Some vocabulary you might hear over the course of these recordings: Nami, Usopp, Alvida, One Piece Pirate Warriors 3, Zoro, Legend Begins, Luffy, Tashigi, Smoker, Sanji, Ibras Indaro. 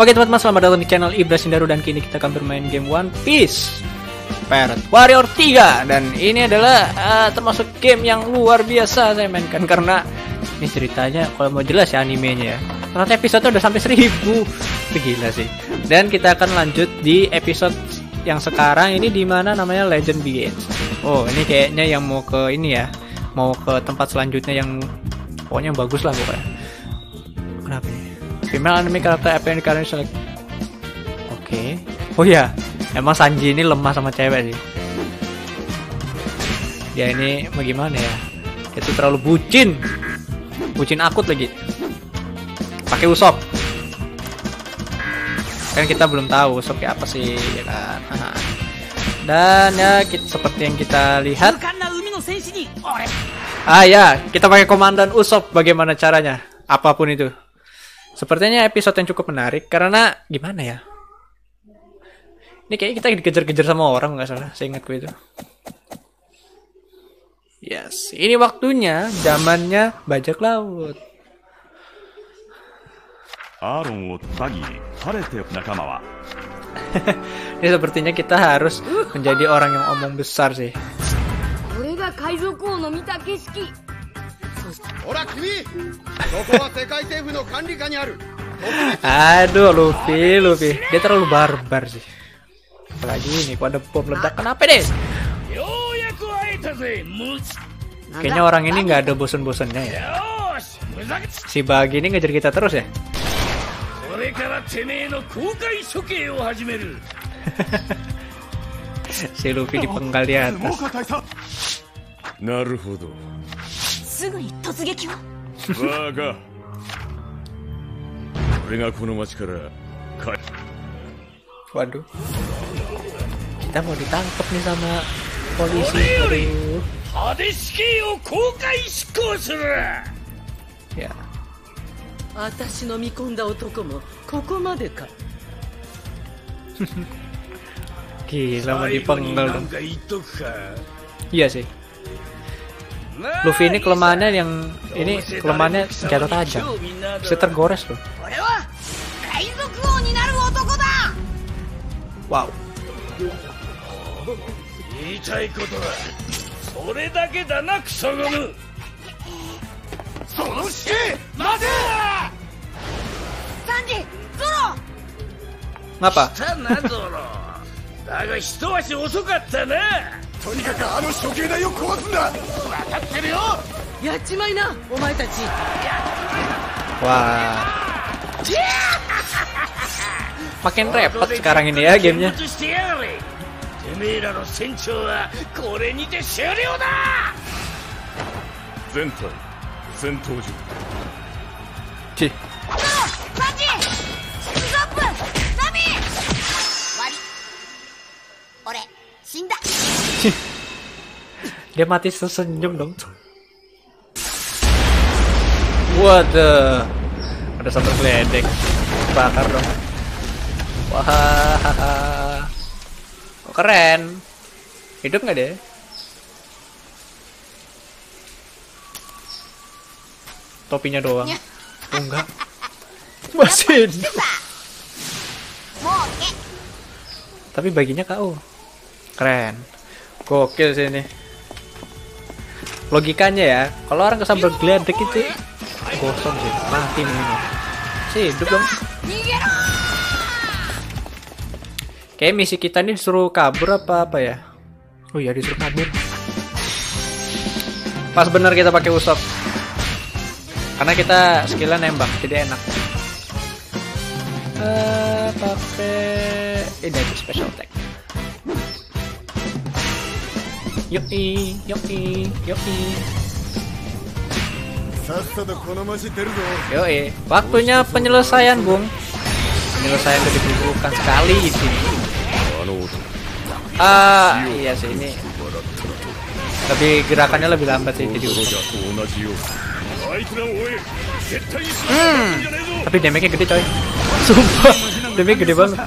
Oke teman-teman, selamat datang di channel Ibras Indaro dan kini kita akan bermain game One Piece Pirate Warriors 3. Dan ini adalah termasuk game yang luar biasa saya mainkan karena ini ceritanya kalau mau jelas ya animenya ya. Ternyata episode udah sampai 1000. Gila sih. Dan kita akan lanjut di episode yang sekarang ini dimana namanya Legend Begins. Oh, ini kayaknya yang mau ke ini ya. Mau ke tempat selanjutnya yang pokoknya bagus lah pokoknya. Kenapa ini? Female anime karakter apa yang dikalian select. Oke. Oh iya, emang Sanji ini lemah sama cewek sih. Ya ini bagaimana ya? Itu terlalu bucin. Bucin akut lagi. Pakai Usopp. Kan kita belum tahu Usopp kayak apa sih ya kan. Dan ya seperti yang kita lihat. Ah ya, kita pakai komandan Usopp bagaimana caranya? Apapun itu. Sepertinya episode yang cukup menarik karena gimana ya? Ini kayaknya kita dikejar-kejar sama orang nggak salah, saya ingatku itu. Yes, ini waktunya, zamannya bajak laut. Ini sepertinya kita harus menjadi orang yang omong besar sih. Aduh, Luffy, dia terlalu barbar sih. Apalagi ini, kok ada bom ledak, kenapa deh? Kayaknya orang ini nggak ada bosen-bosennya ya. Si Bagi ini ngejar kita terus ya. Si Luffy dipenggal di atas. Waduh, kita mau ditangkap nih sama polisi. Ya. Gila, mau dipenggal dong. Iya sih. Luffy ini kelemahannya yang ini senjata tajam. Bisa tergores loh. Wow. Ngapa? Wah. Makin repot sekarang ini ya gamenya. Dia mati sesenyum dong. What the? Ada satu geledek. Bakar dong. Wah. Oh, keren. Hidup nggak deh? Topinya doang. Oh, enggak. Masih hidup. Tapi baginya KO. Keren. Gokil sih ini. Logikanya ya, kalau orang kesambar geledek itu kosong sih, mati minimal. Sih, hidup dong. Kayak misi kita nih disuruh kabur apa ya? Oh iya, disuruh kabur. Pas bener kita pakai Usopp. Karena kita skillnya nembak, jadi enak. Pakai ini aja special attack. Yoi, waktunya penyelesaian, Bung. Penyelesaian lebih dibutuhkan sekali di sini. Iya sih ini. Tapi gerakannya lebih lambat sih jadi Usopp. Tapi damage-nya gede, coy. Sumpah, damage gede banget.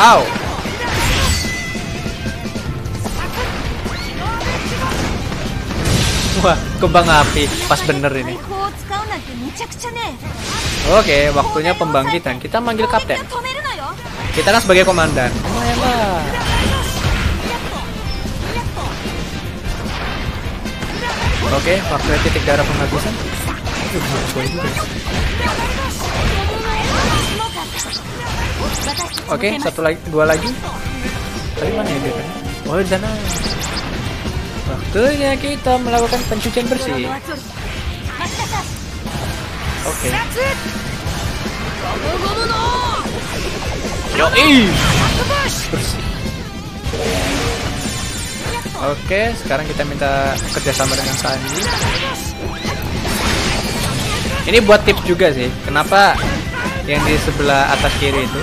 Aw. Wah, kembang api. Pas bener ini. Oke, waktunya pembangkitan. Kita manggil kapten. Kita kan sebagai komandan. Oke, waktunya titik darah penghabisan. Oke, satu lagi, dua lagi. Tadi mana ya dia? Oh, di sana. Waktunya kita melakukan pencucian bersih. Oke. Yoi! Bersih. Oke, sekarang kita minta kerjasama dengan Sanji. Ini buat tips juga sih. Kenapa yang di sebelah atas kiri itu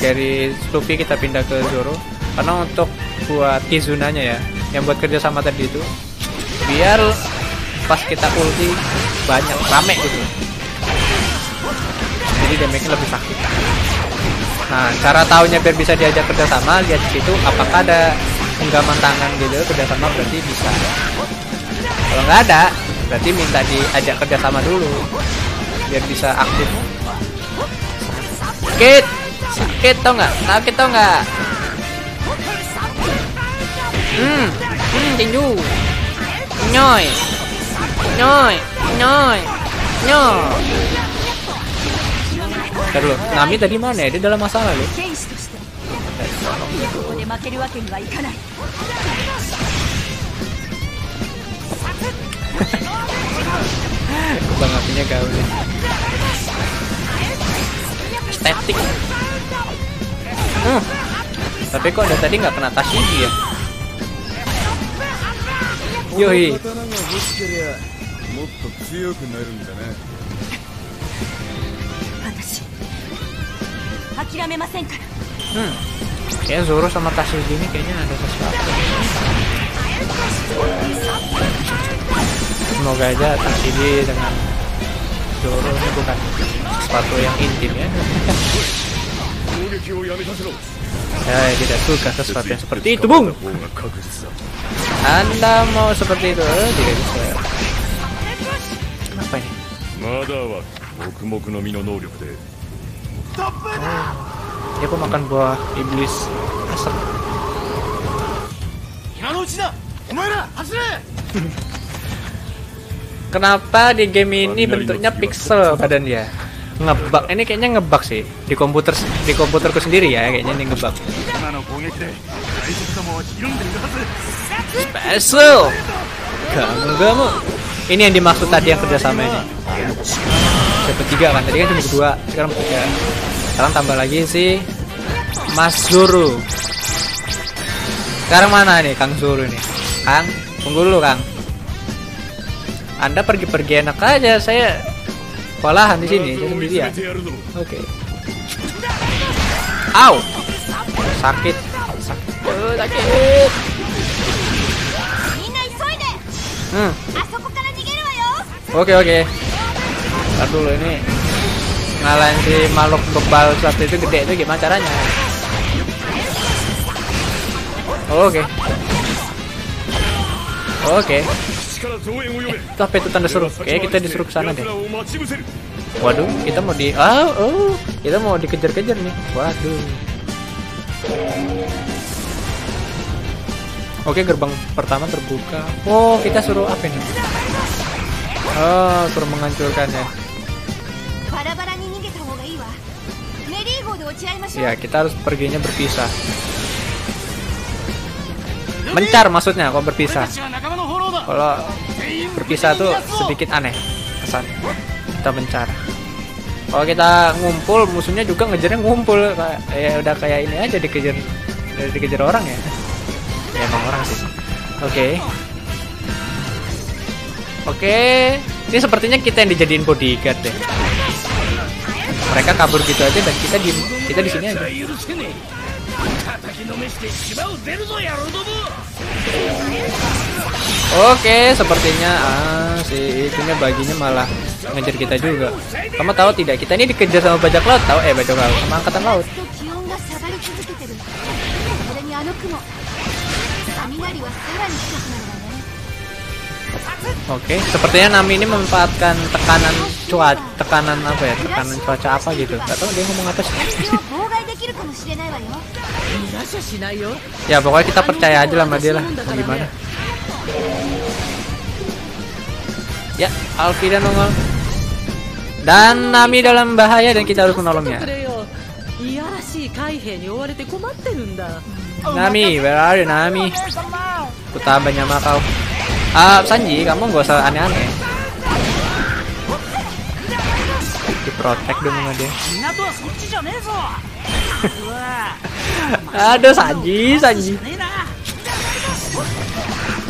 dari Luffy kita pindah ke Zoro? Karena untuk buat Kizunanya ya, yang buat kerjasama tadi itu, biar pas kita ulti banyak rame gitu. Jadi damage-nya lebih sakit. Nah, cara tahunya biar bisa diajak kerjasama, lihat di situ apakah ada genggaman tangan gitu kerjasama, berarti bisa. Kalau nggak ada, berarti minta diajak kerjasama dulu biar bisa aktif. Sakit, sakit tau nggak? Sakit tau nggak? Tinju, nyoy, nyoy, nyoy, nyoy. Terus, Nami tadi mana ya? Dia dalam masalah loh. Bang apinya gaul. Statik. Tapi kok dari tadi nggak kena Tashigi ya? Yoi. Kayaknya Zoro sama Tashigi ini kayaknya ada sesuatu. Semoga aja Tashigi dengan Zoro ini bukan sepatu yang intim ya. Saya tidak suka sesuatu yang seperti itu, Bung. Anda mau seperti itu? Tidak bisa. Kenapa ini? Dia kok makan buah iblis asap. Kenapa di game ini bentuknya pixel badan dia? Ngebug, ini kayaknya ngebug sih di komputerku sendiri ya, kayaknya ini ngebug. Special, kamu ini yang dimaksud tadi yang kerjasama ini. Dapat 3 kan, tadi kan cuma 2, sekarang 3. Sekarang tambah lagi sih Mas Zoro. Sekarang mana nih Kang Zoro nih? Kang, tunggu dulu Kang. Anda pergi-pergi enak aja, saya kewalahan di sini, saya sendiri ya. Oke. Au, sakit, sakit, sakit. Oke. Ntar dulu ini ngalahin si makhluk kebal satu itu gede itu gimana caranya? Oke. Tapi itu tanda suruh. Oke, kita disuruh ke sana deh. Waduh, kita mau kita mau dikejar-kejar nih. Waduh. Oke, gerbang pertama terbuka. Oh, kita suruh apa ini? Oh, suruh menghancurkannya. Ya, kita harus perginya berpisah. Mencar maksudnya kalau berpisah. Kalau berpisah tuh sedikit aneh kesan. Kita mencar. Kalau kita ngumpul, musuhnya juga ngejarnya ngumpul. Ya udah kayak ini aja dikejar orang ya. Ya emang orang sih. Oke. Ini sepertinya kita yang dijadiin bodyguard deh. Mereka kabur gitu aja dan kita di sini aja. Oke, sepertinya si itunya baginya malah ngejar kita juga. Kamu tahu tidak? Kita ini dikejar sama bajak laut, tahu? Bajak laut sama angkatan laut. Oke, sepertinya Nami ini memanfaatkan tekanan cuaca apa gitu. Gak tau dia ngomong apa sih. Ya pokoknya kita percaya aja lah sama dia lah. Mau gimana? Ya, Alvida nongol. Dan Nami dalam bahaya dan kita harus menolongnya. Nami, where are you, Nami? Kutambah nyama kau. Ah, Sanji, kamu gak usah aneh-aneh. Diprotek dong sama dia. Aduh, Sanji.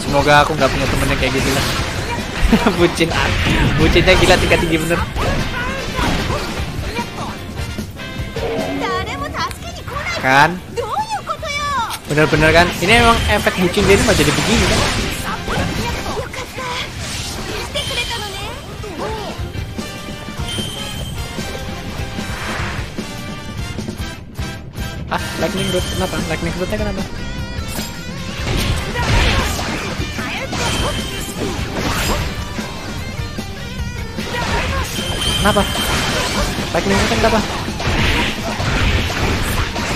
Semoga aku nggak punya temennya kayak gitu lah. Bucinnya gila tinggi bener. Kan? Bener-bener kan? Ini emang efek bucin dia ini mah jadi begini kan? Ah, lightning bolt kenapa? Lightning boltnya kenapa? Kenapa? Lightning boltnya kenapa?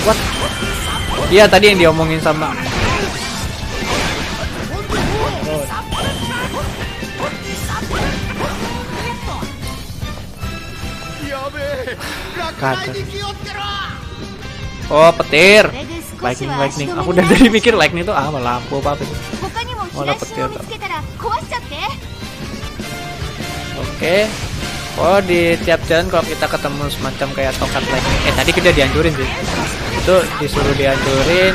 What? Iya tadi yang diomongin sama. Oh. Kacau. Oh petir. Lightning. Aku udah dari mikir lightning itu apa lampu apa itu. Malah petir. Oke. Oh di tiap jalan kalau kita ketemu semacam kayak tongkat lightning. Tadi kita dihancurin sih. Itu disuruh dihancurin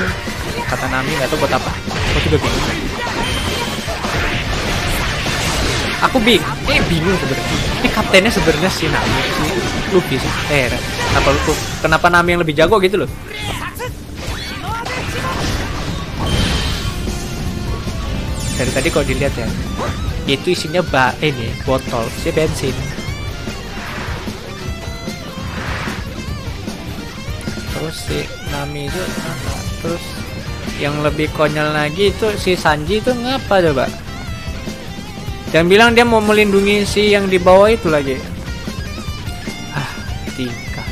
kata Nami nggak tahu buat apa. Aku juga bingung. Bingung sebenarnya. Ini kaptennya sebenarnya si Nami, si Luffy sih. Kenapa Luffy? Kenapa Nami yang lebih jago gitu loh? Dari tadi kalau dilihat ya, itu isinya botol si bensin. Terus si Nami itu ngapa? Terus yang lebih konyol lagi itu si Sanji itu ngapa coba? Jangan bilang dia mau melindungi si yang di bawah itu lagi. Ah, tingkah.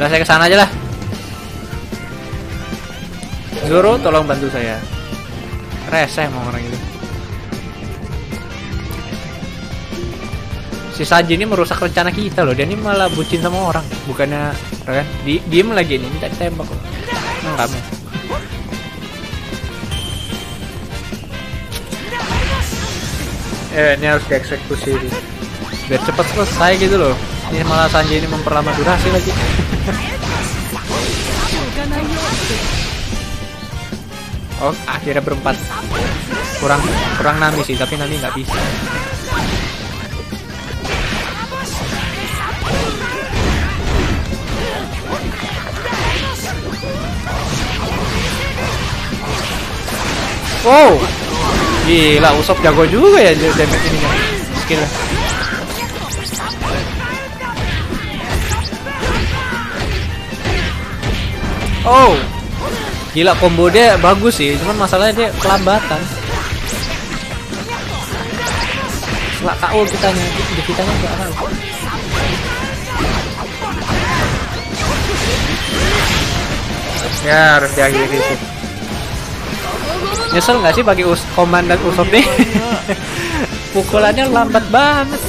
Udah saya kesana aja lah. Zoro tolong bantu saya. Reseh mau orang ini. Si Sanji ini merusak rencana kita loh. Dia ini malah bucin sama orang. Bukannya kan? Diem lagi ini minta ditembak loh. Nangkapnya. Ini harus dieksekusi nih. Biar cepat selesai gitu loh. Ini malah Sanji ini memperlama durasi lagi. Oh, akhirnya berempat. Kurang Nami sih, tapi Nami nggak bisa. Wow, gila Usopp jago juga ya damage ini kan, skillnya. Oh, gila combo dia bagus sih, cuman masalahnya dia kelambatan. Setelah KO kita nya nggak tahu. Ya harus diakhiri sih. Nyesel nggak sih bagi komandan Usopp nih? Pukulannya lambat banget.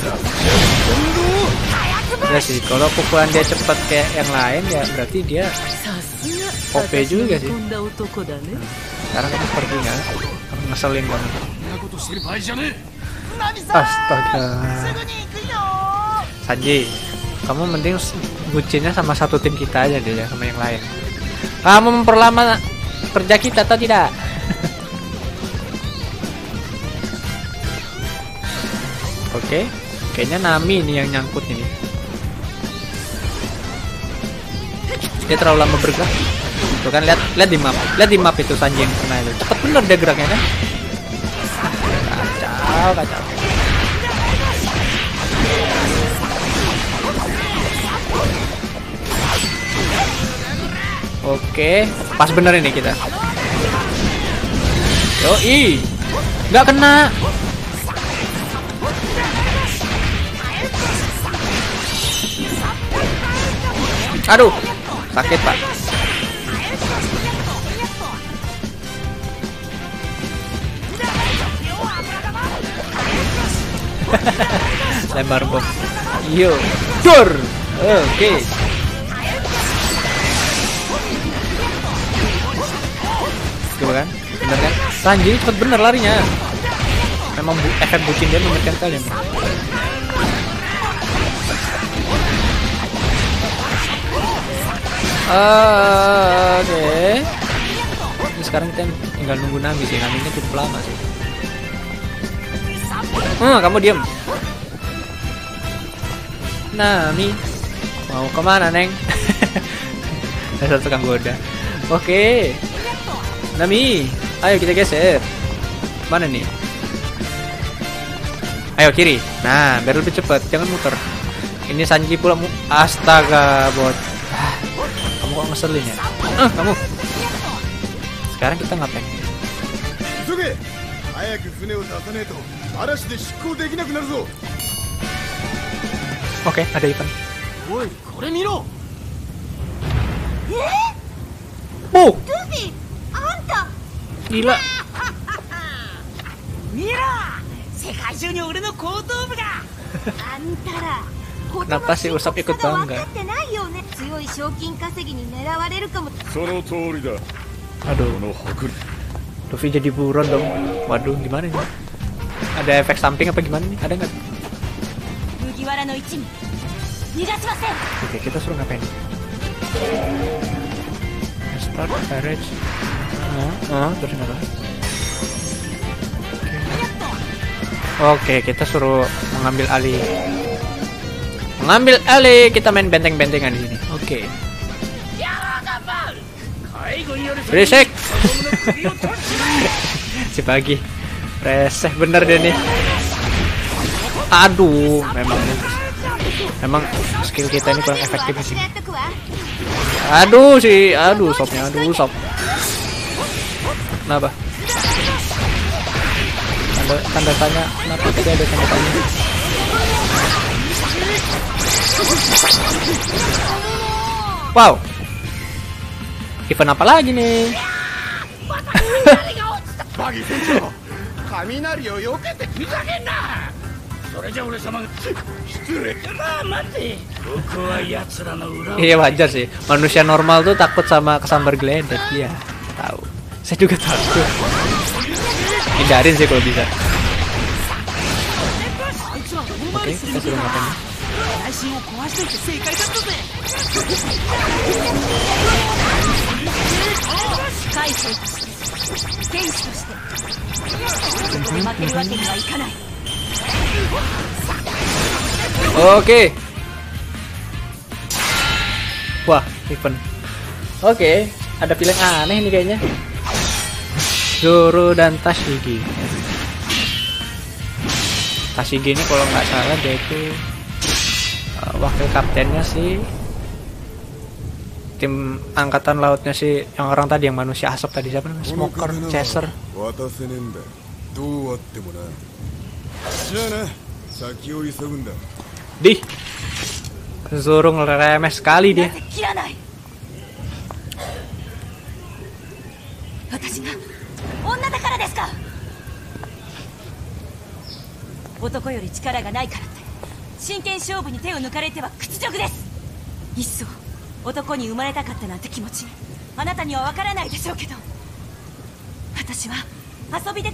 Ya sih, kalau pukulan dia cepat kayak yang lain ya berarti dia OP juga sih. Sekarang kamu pergi nggak? Ngeselin banget. Astaga. Sanji, kamu mending bucinnya sama satu tim kita aja deh, sama yang lain. Kamu memperlama kerja kita atau tidak? Oke, kayaknya Nami ini yang nyangkut ini. Dia terlalu lama bergerak. Tuh kan lihat di map itu Sanji yang kena itu. Cepet bener dia geraknya kan? Kacau. Oke, pas bener ini kita. Yoi, nggak kena. Aduh, sakit pak. Lempar bom. Yo, tur. Oke. Coba kan? Bener kan? Sanji cepet bener larinya. Memang efek bucin dia memikirkan kalian. Oke. Ini sekarang kita tinggal nunggu Nami sih. Nami ini cukup lama sih. Kamu diam. Nami mau kemana neng? Dasar tukang goda. Oke. Nami, ayo kita geser. Mana nih? Ayo kiri. Nah, biar lebih cepat. Jangan muter. Ini Sanji pula. Astaga bot. Kamu kok ngeselin ya? Kamu. Sekarang kita ngapain? Oke, ada event. Oh. Gila. Kenapa sih Usopp ikut bangga? Aduh, Luffy jadi buron dong. Waduh, gimana ini? Ada efek samping apa gimana nih? Ada nggak? Oke, kita suruh ngapain? Start barrage. Terus apa? Oke, kita suruh mengambil alih. Mengambil alih, kita main benteng-bentengan di sini. Oke. Resek. Si pagi. Resek bener deh nih. Aduh, memang skill kita ini kurang efektif sih. Aduh Usoppnya, Usopp. Kenapa? Tanda tanya, kenapa tidak ada tanda tanya? Wow, event apa lagi nih? Iya wajar sih, manusia normal tuh takut sama kesambar geledek. Iya, tahu. Saya juga takut. Hindarin sih kalau bisa. Oke, kita suruh ngapain. Oke. Wah, event. Oke, ada pilihan aneh nih kayaknya. Zoro dan Tashigi. Tashigi ini kalau nggak salah dia itu wakil kaptennya si tim angkatan lautnya si yang orang tadi yang manusia asap tadi, siapa namanya? Smoker, Chaser. Dih, Zoro ngeremes sekali dia. Mukanya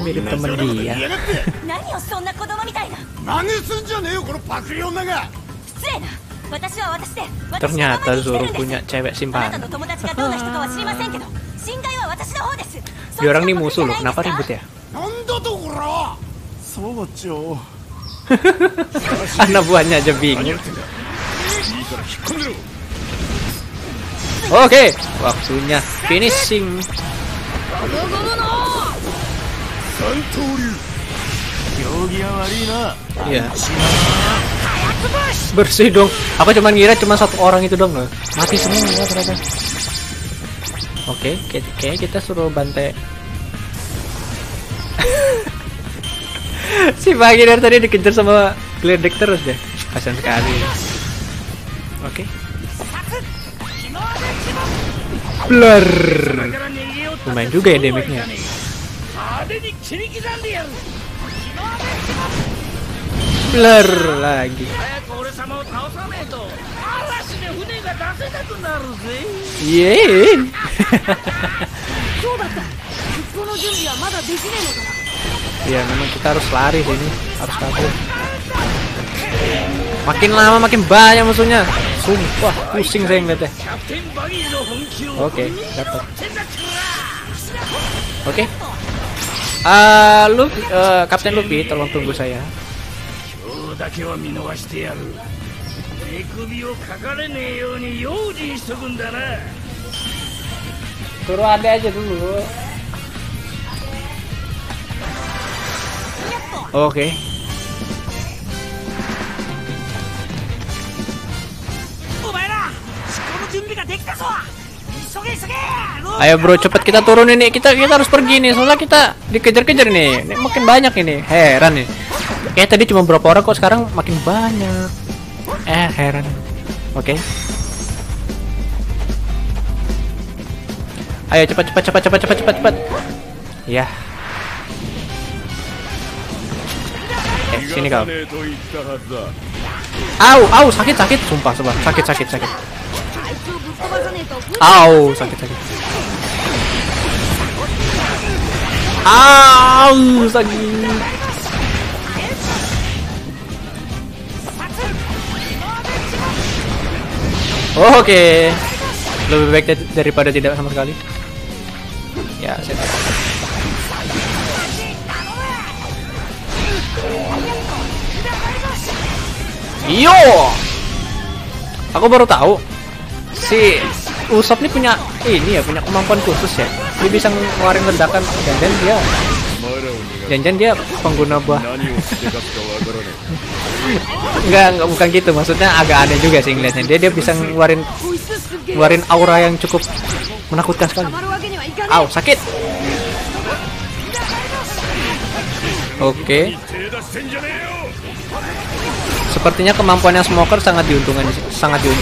mirip temen dia. Ternyata Zoro punya cewek simpanan. Dia orang nih musuh loh, kenapa ribut ya? Anak buahnya aja bingung. Oke, waktunya finishing. Iya. Bersih dong. Aku cuman ngira cuma satu orang itu dong loh. Mati semua ternyata. Oke, kayaknya kita suruh bantai. Si pagi dari tadi dikejar sama geledek terus deh. Kasian sekali. Oke. Blur. Lumayan juga ya damage-nya. Blur lagi. Yeay. Ya memang kita harus lari sini, harus kabur. Makin lama makin banyak musuhnya. Sumpah pusing saya ngeliatnya. Oke, dapat. Oke. Luffy, Kapten Luffy, tolong tunggu saya. Suruh Ade aja dulu. Oke. Ayo bro, cepet kita turun ini. Kita harus pergi nih, soalnya kita dikejar-kejar nih. Ini makin banyak ini. Heran nih. Kayak tadi cuma berapa orang kok sekarang makin banyak. Heran. Oke. Ayo cepat. Ya. Sini kau. Au, sakit, sumpah, sakit. Au, sakit. Au, sakit. Oke. Lebih baik daripada tidak sama sekali. Ya, saya tahu. Yo, aku baru tahu si Usopp ini punya punya kemampuan khusus ya. Dia bisa ngeluarin ledakan. Jangan dia pengguna buah. Enggak, bukan gitu. Maksudnya agak aneh juga sih ngeliatnya. Dia bisa ngeluarin aura yang cukup menakutkan sekali. Au, sakit. Oke. Sepertinya kemampuan yang Smoker sangat diuntungkan di sini.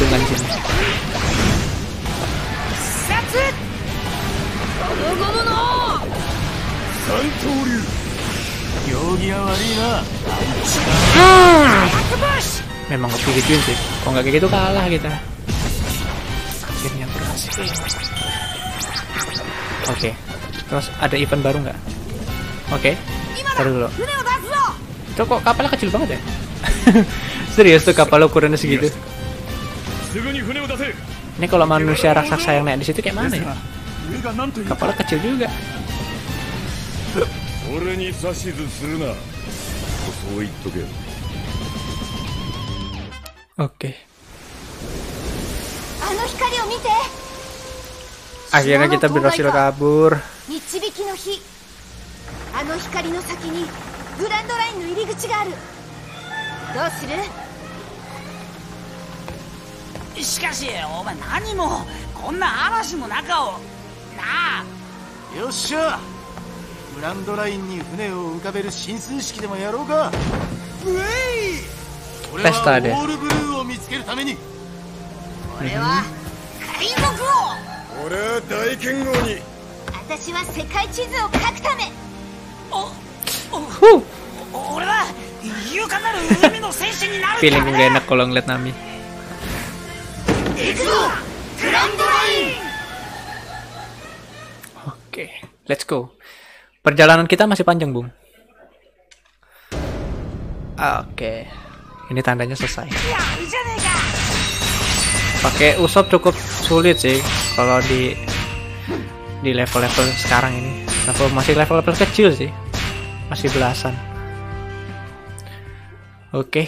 Memang kepikir sih. Kok nggak kayak gitu kalah kita. Akhirnya berhasil. Oke. Terus ada event baru nggak? Oke. Taruh dulu. Itu kok kapalnya kecil banget ya? Serius tuh kapal ukurannya segitu. Ini kalau manusia raksasa yang naik di situ kayak mana ya? Kapalnya kecil juga. Oke. Akhirnya kita berhasil kabur. Pesta deh. Feeling gak enak kalau ngeliat Nami. Oke, let's go. Perjalanan kita masih panjang, Bung. Oke. Ini tandanya selesai. Pakai Usopp cukup sulit sih kalau di level-level sekarang ini. Masih level-level kecil sih. Masih belasan. Oke.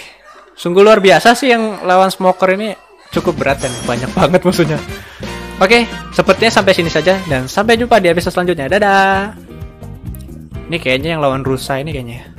Sungguh luar biasa sih yang lawan Smoker ini, cukup berat dan banyak banget musuhnya. Oke, sepertinya sampai sini saja dan sampai jumpa di episode selanjutnya. Dadah. Ini kayaknya yang lawan rusa ini kayaknya.